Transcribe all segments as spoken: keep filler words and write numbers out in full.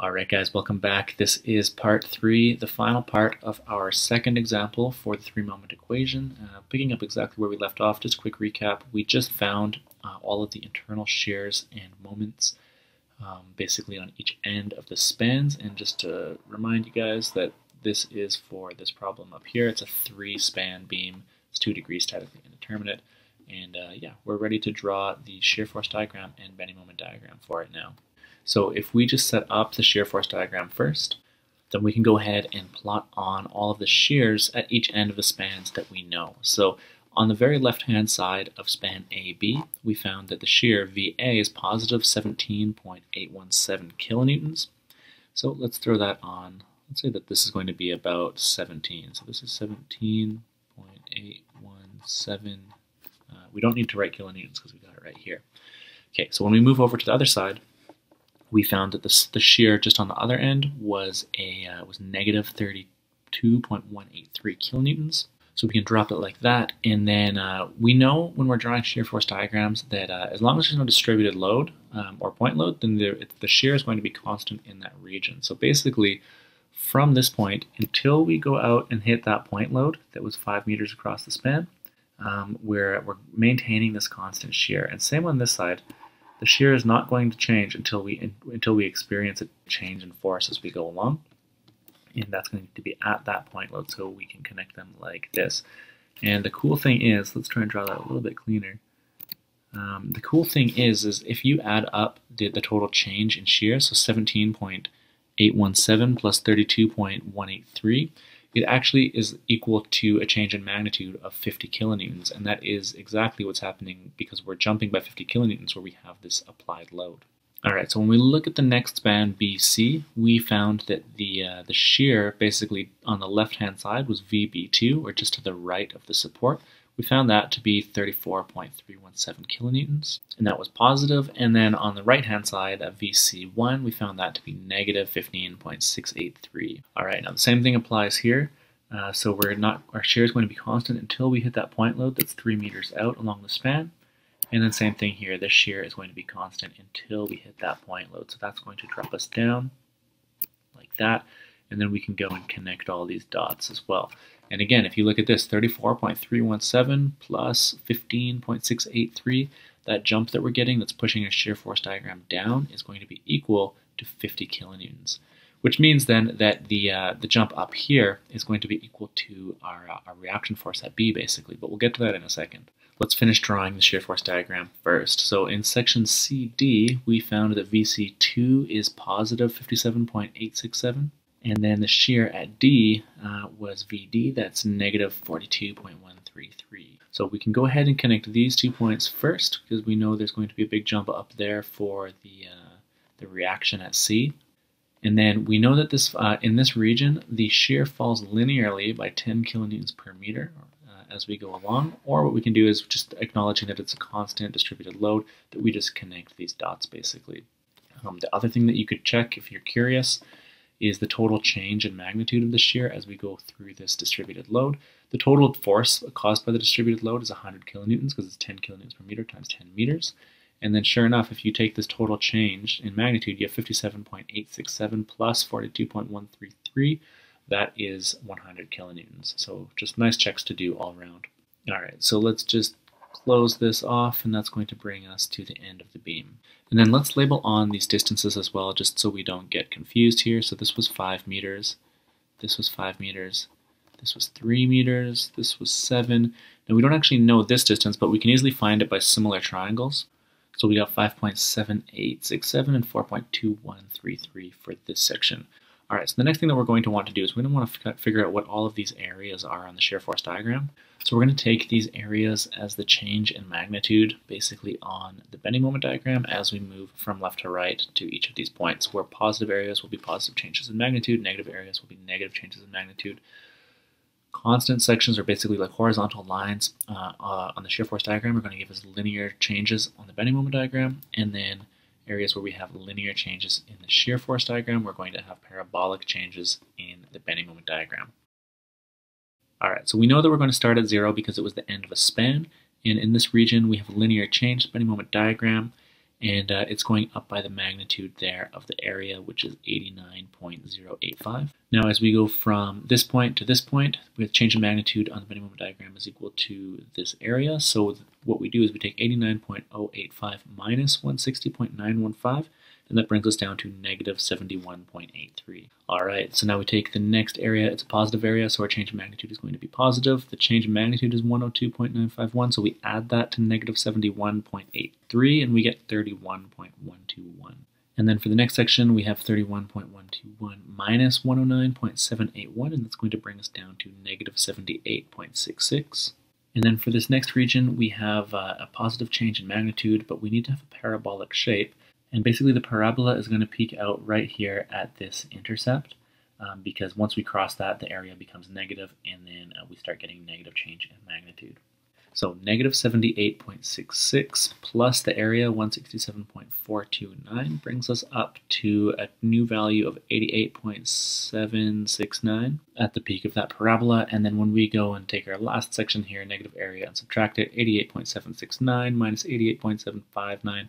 All right, guys, welcome back. This is part three, the final part of our second example for the three-moment equation. Uh, picking up exactly where we left off, just a quick recap. We just found uh, all of the internal shears and moments um, basically on each end of the spans. And just to remind you guys that this is for this problem up here. It's a three-span beam. It's two degrees statically indeterminate. And uh, yeah, we're ready to draw the shear force diagram and bending moment diagram for it now. So if we just set up the shear force diagram first, then we can go ahead and plot on all of the shears at each end of the spans that we know. So on the very left-hand side of span A B, we found that the shear V A is positive seventeen point eight one seven kilonewtons. So let's throw that on. Let's say that this is going to be about seventeen. So this is seventeen point eight one seven. Uh, we don't need to write kilonewtons because we got it right here. Okay, so when we move over to the other side, we found that this, the shear just on the other end was a uh, was negative thirty-two point one eight three kilonewtons. So we can drop it like that. And then uh, we know when we're drawing shear force diagrams that uh, as long as there's no distributed load um, or point load, then the, the shear is going to be constant in that region. So basically, from this point until we go out and hit that point load that was five meters across the span, um, we're, we're maintaining this constant shear. And same on this side. The shear is not going to change until we until we experience a change in force as we go along, and that's going to be at that point load, so we can connect them like this. And the cool thing is, let's try and draw that a little bit cleaner. Um, the cool thing is, is if you add up the, the total change in shear, so seventeen point eight one seven plus thirty-two point one eight three, it actually is equal to a change in magnitude of fifty kilonewtons, and that is exactly what's happening because we're jumping by fifty kilonewtons where we have this applied load. All right, so when we look at the next span, B C, we found that the uh, the shear basically on the left-hand side was V B two, or just to the right of the support. We found that to be thirty-four point three one seven kilonewtons, and that was positive. And then on the right-hand side of V C one, we found that to be negative fifteen point six eight three. All right, now the same thing applies here. Uh, so we're not, our shear is going to be constant until we hit that point load that's three meters out along the span. And then same thing here, this shear is going to be constant until we hit that point load. So that's going to drop us down like that. And then we can go and connect all these dots as well. And again, if you look at this, thirty-four point three one seven plus fifteen point six eight three, that jump that we're getting that's pushing a shear force diagram down is going to be equal to fifty kilonewtons, which means then that the uh, the jump up here is going to be equal to our, uh, our reaction force at B, basically. But we'll get to that in a second. Let's finish drawing the shear force diagram first. So in section C D, we found that V C two is positive fifty-seven point eight six seven. And then the shear at D uh, was V D, that's negative forty-two point one three three. So we can go ahead and connect these two points first because we know there's going to be a big jump up there for the, uh, the reaction at C. And then we know that this uh, in this region, the shear falls linearly by ten kilonewtons per meter uh, as we go along. Or what we can do is just acknowledging that it's a constant distributed load that we just connect these dots basically. Um, the other thing that you could check if you're curious is the total change in magnitude of the shear as we go through this distributed load. The total force caused by the distributed load is one hundred kilonewtons because it's ten kilonewtons per meter times ten meters. And then sure enough, if you take this total change in magnitude, you have fifty-seven point eight six seven plus forty-two point one three three. That is one hundred kilonewtons. So just nice checks to do all around. All right, so let's just close this off, and that's going to bring us to the end of the beam. And then let's label on these distances as well, just so we don't get confused here. So this was five meters, this was five meters, this was three meters, this was seven. Now we don't actually know this distance, but we can easily find it by similar triangles. So we got five point seven eight six seven and four point two one three three for this section. All right, so the next thing that we're going to want to do is we're going to want to figure out what all of these areas are on the shear force diagram. So we're going to take these areas as the change in magnitude, basically on the bending moment diagram as we move from left to right to each of these points, where positive areas will be positive changes in magnitude, negative areas will be negative changes in magnitude. Constant sections are basically like horizontal lines uh, uh, on the shear force diagram are going to give us linear changes on the bending moment diagram, and then areas where we have linear changes in the shear force diagram, we're going to have parabolic changes in the bending moment diagram. All right, so we know that we're going to start at zero because it was the end of a span, and in this region we have a linear change bending moment diagram, and uh, it's going up by the magnitude there of the area, which is eighty-nine point zero eight five. Now as we go from this point to this point, with change in magnitude on the bending moment diagram is equal to this area. So what we do is we take eighty-nine point zero eight five minus one sixty point nine one five, and that brings us down to negative seventy-one point eight three. All right, so now we take the next area. It's a positive area, so our change in magnitude is going to be positive. The change in magnitude is one oh two point nine five one, so we add that to negative seventy-one point eight three, and we get thirty-one point one two one. And then for the next section, we have thirty-one point one two one minus one oh nine point seven eight one, and that's going to bring us down to negative seventy-eight point six six. And then for this next region, we have uh, a positive change in magnitude, but we need to have a parabolic shape. And basically the parabola is going to peak out right here at this intercept, um, because once we cross that, the area becomes negative, and then uh, we start getting negative change in magnitude. So negative seventy-eight point six six plus the area one sixty-seven point four two nine brings us up to a new value of eighty-eight point seven six nine at the peak of that parabola. And then when we go and take our last section here, negative area, and subtract it, eighty-eight point seven six nine minus eighty-eight point seven five nine,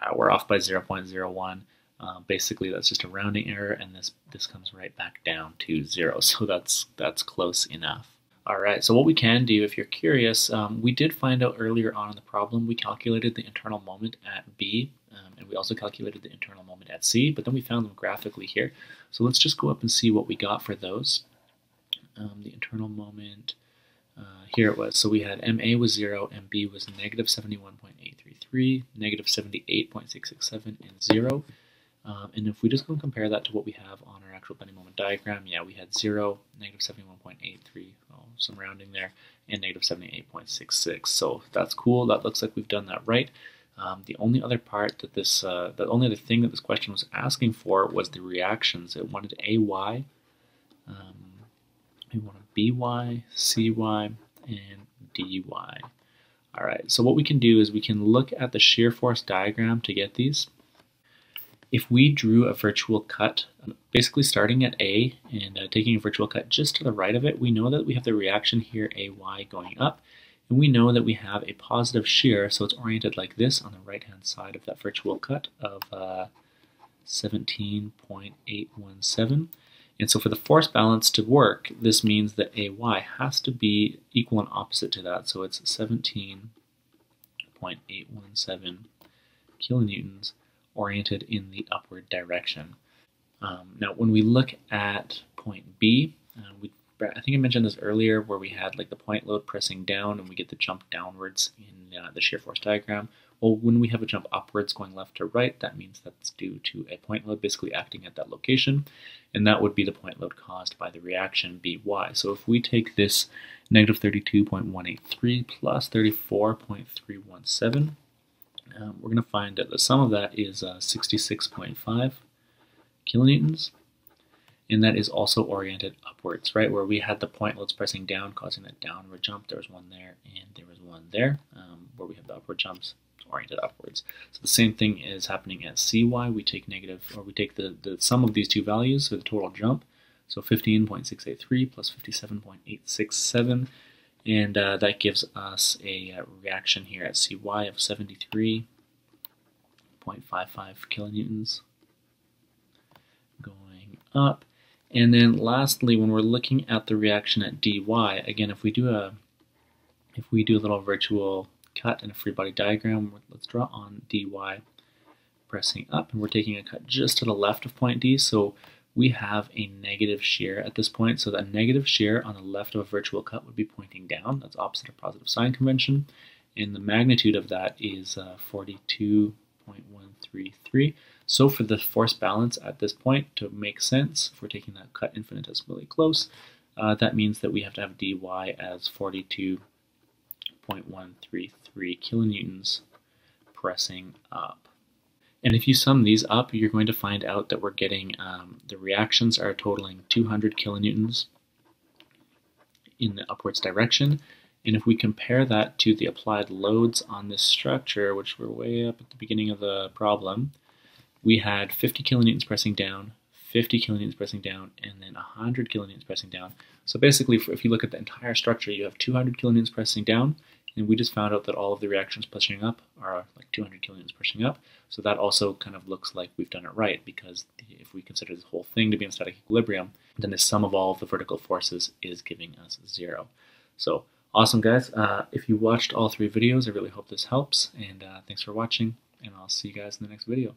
Uh, we're off by zero point zero one. Uh, basically, that's just a rounding error, and this this comes right back down to zero. So that's that's close enough. All right. So what we can do, if you're curious, um, we did find out earlier on in the problem we calculated the internal moment at B, um, and we also calculated the internal moment at C. But then we found them graphically here. So let's just go up and see what we got for those. Um, the internal moment. Uh, here it was. So we had M A was zero, M B was negative seventy-one point eight three three, negative seventy-eight point six six seven, and zero. Um, and if we just go and compare that to what we have on our actual bending moment diagram, yeah, we had zero, negative seventy-one point eight three, oh, some rounding there, and negative seventy-eight point six six. So that's cool. That looks like we've done that right. Um, the only other part that this, uh, the only other thing that this question was asking for was the reactions. It wanted A Y. Um, We want to B Y, C Y, and D Y. All right, so what we can do is we can look at the shear force diagram to get these. If we drew a virtual cut, basically starting at A and uh, taking a virtual cut just to the right of it, we know that we have the reaction here, A Y, going up. And we know that we have a positive shear, so it's oriented like this on the right-hand side of that virtual cut of uh, seventeen point eight one seven. And so for the force balance to work, this means that A Y has to be equal and opposite to that. So it's seventeen point eight one seven kilonewtons oriented in the upward direction. Um, now, when we look at point B, uh, we, I think I mentioned this earlier, where we had like the point load pressing down and we get the jump downwards in uh, the shear force diagram. Well, when we have a jump upwards going left to right, that means that's due to a point load basically acting at that location, and that would be the point load caused by the reaction B Y. So if we take this negative thirty-two point one eight three plus thirty-four point three one seven, um, we're going to find that the sum of that is uh, sixty-six point five kilonewtons, and that is also oriented upwards, right? Where we had the point loads pressing down, causing that downward jump, there was one there and there was one there, um, where we have the upward jumps oriented upwards. So the same thing is happening at C Y. We take negative, or we take the, the sum of these two values for the total jump. So fifteen point six eight three plus fifty-seven point eight six seven, and uh, that gives us a uh, reaction here at C Y of seventy-three point five five kilonewtons going up. And then lastly, when we're looking at the reaction at D Y, again, if we do a if we do a little virtual cut in a free body diagram, let's draw on D Y pressing up, and we're taking a cut just to the left of point D, so we have a negative shear at this point. So that negative shear on the left of a virtual cut would be pointing down. That's opposite of positive sign convention, and the magnitude of that is uh, forty-two point one three three. So for the force balance at this point to make sense, if we're taking that cut infinitesimally close, uh, that means that we have to have D Y as forty-two point one three three kilonewtons pressing up. And if you sum these up, you're going to find out that we're getting um, the reactions are totaling two hundred kilonewtons in the upwards direction. And if we compare that to the applied loads on this structure, which were way up at the beginning of the problem, we had fifty kilonewtons pressing down, fifty kilonewtons pressing down, and then one hundred kilonewtons pressing down. So basically, if you look at the entire structure, you have two hundred kilonewtons pressing down, and we just found out that all of the reactions pushing up are like two hundred kilonewtons pushing up. So that also kind of looks like we've done it right, because if we consider this whole thing to be in static equilibrium, then the sum of all of the vertical forces is giving us zero. So awesome, guys. Uh, if you watched all three videos, I really hope this helps, and uh, thanks for watching, and I'll see you guys in the next video.